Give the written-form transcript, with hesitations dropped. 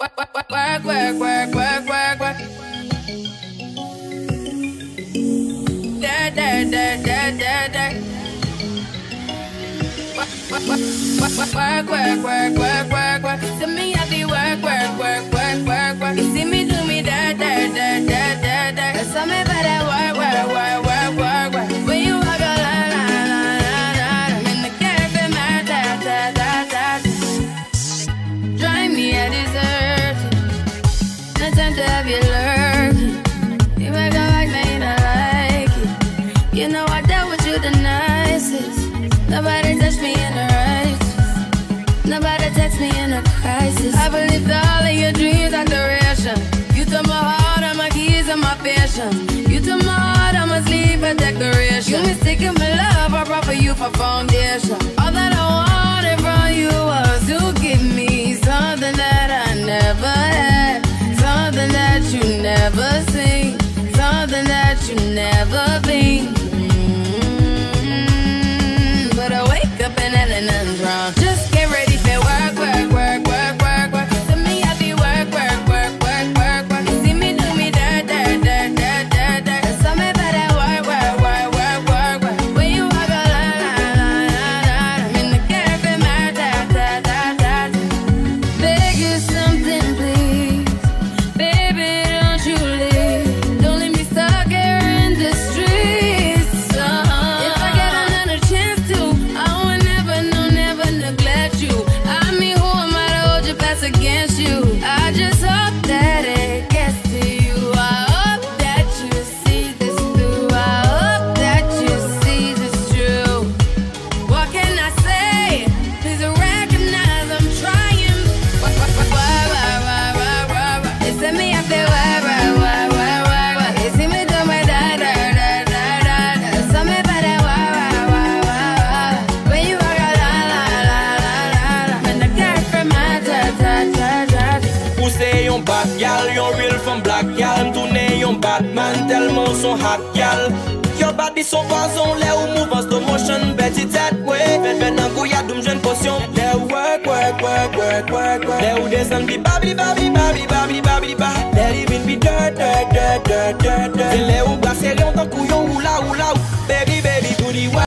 Work, work, work, work, work, work, work, work. Da, da, da, da, da, da. Work, work, work, work, work, work, work, work. To me, I be work, work, work, work, work, work. You see me do me da, da, da, da, da, da. Tell me about that work, work, work, work, work, work. When you walk your line, line, line, line, line. I'm in the cafe, my da, da, da, da, da. Drive me, I deserve. No time to have you lurking. You might come back, now you don't like it. You know I dealt with you the nicest. Nobody touched me in a righteous. Nobody text me in a crisis. I believed all of your dreams are duration. You took my heart, all my keys, and my passion. You took my heart, I must leave a decoration. You mistaken my love, I brought for you for foundation. All that I wanted from you was to give me something that I never had. Something that you never seen, something that you never been. But I wake up and nothing's wrong. Just get ready for work, work, work, work, work, work. To me, I be work, work, work, work, work, work. You see me do me da, da, da, da, da, da. Tell me about that work, work, work, work, work, work. When you walk out, la, la, la, la, la. I'm in the cafe, my da, da, da, da, da. Beg you something, please. Against you, I just hope that it gets to you. I hope that you see this through. I hope that you see this true. What can I say? Please recognize I'm trying. They send me out there. They see me do my da da da da da. Tell me about that. When you walk out, la la la la la. When I got from my da. Pousser yon bad gal, yon real from black gal. M'tourner yon Batman, tellement son hot gal. Your body son vazon, le ou mouvance de motion. Beti tête, ouais, fèl nan goyadoum j'en potion. Le ou work, work, work, work, work, work. Le ou descend bi babli, babli, babli, babli, babli, ba. Le rivin bi dirt, dirt, dirt, dirt, dirt. Le ou brasser yon tan kou yon oula, oula, ou. Baby, baby, do the work.